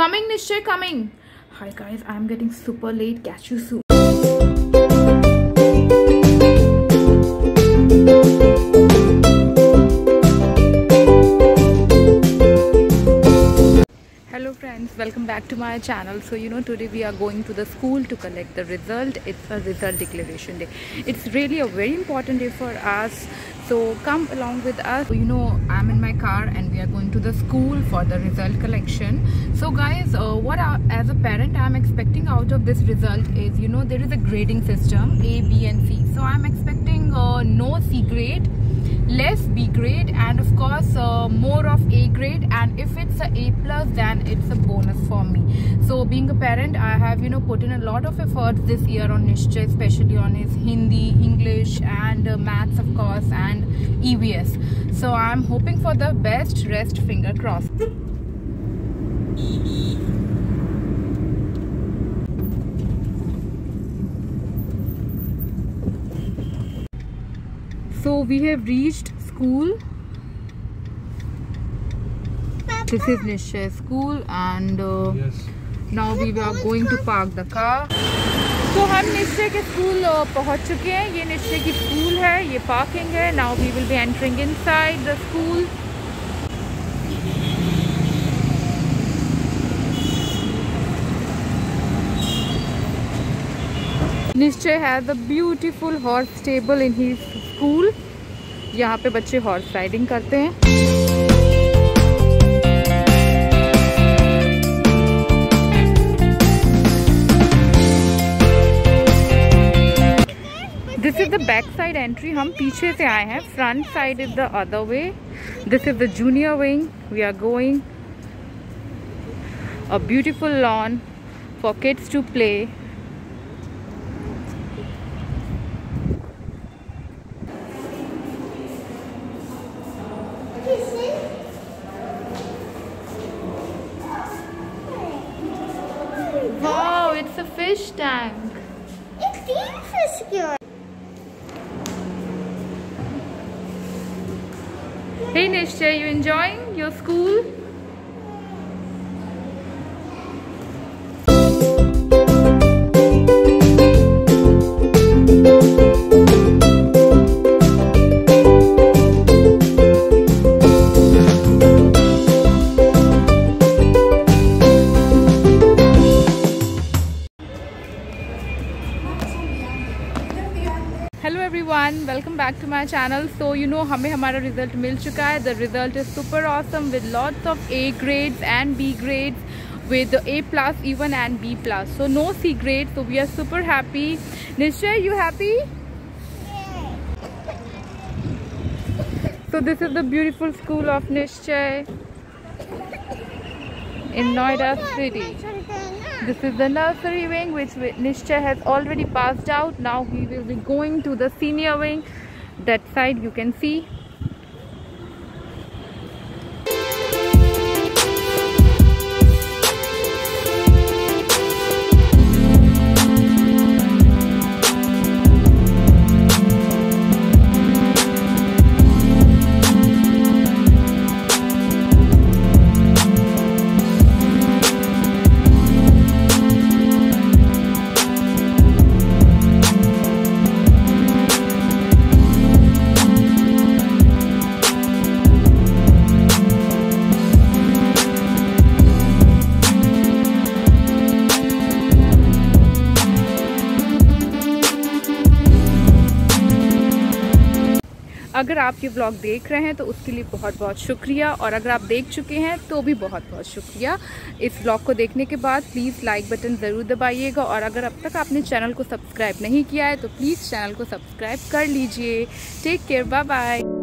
Coming, Nishchay, coming. Hi guys, I'm getting super late. Catch you soon. Hello friends, welcome back to my channel. So today we are going to the school to collect the result. It's a result declaration day. It's really a very important day for us. So come along with us. I'm in my car and we are going to the school for the result collection. So guys, as a parent I'm expecting out of this result is, there is a grading system A, B and C. So I'm expecting no C grade, less B grade, and of course more of A grade, and if it's a A+, then it's a bonus for me. So being a parent, I have put in a lot of efforts this year on Nishchay, especially on his Hindi, English and maths of course, and EVS. So I'm hoping for the best, rest finger crossed. So we have reached school. Papa. This is Nishchay school, and now we are going to park the car. So हम निश्चय के school पहुंच चुके हैं. ये निश्चय की school है, ये पार्किंग है. Now we will be entering inside the school. निश्चय has a beautiful horse stable in his school. यहाँ पे बच्चे हॉर्स राइडिंग करते हैं. This is the back side entry. हम पीछे से आए हैं. Front side is the other way. This is the junior wing. We are going. A beautiful lawn for kids to play. Wow, it's a fish tank. It's beautiful. Hey Nishchay, you enjoying your school? Hello everyone, welcome back to my channel. So हमें हमारा result मिल चुका है. The result is super awesome with lots of A grades and B grades, with A+ even and B+. So no C grade. So we are super happy. Nishchay, you happy? Yeah. So this is the beautiful school of Nishchay in Noida City. This is the nursery wing, which Nishchay has already passed out. Now he will be going to the senior wing. That side you can see. अगर आप ये vlog देख रहे हैं तो उसके लिए बहुत बहुत शुक्रिया, और अगर आप देख चुके हैं तो भी बहुत बहुत शुक्रिया. इस व्लॉग को देखने के बाद प्लीज़ लाइक बटन ज़रूर दबाइएगा, और अगर अब तक आपने चैनल को सब्सक्राइब नहीं किया है तो प्लीज़ चैनल को सब्सक्राइब कर लीजिए. Take care, bye bye.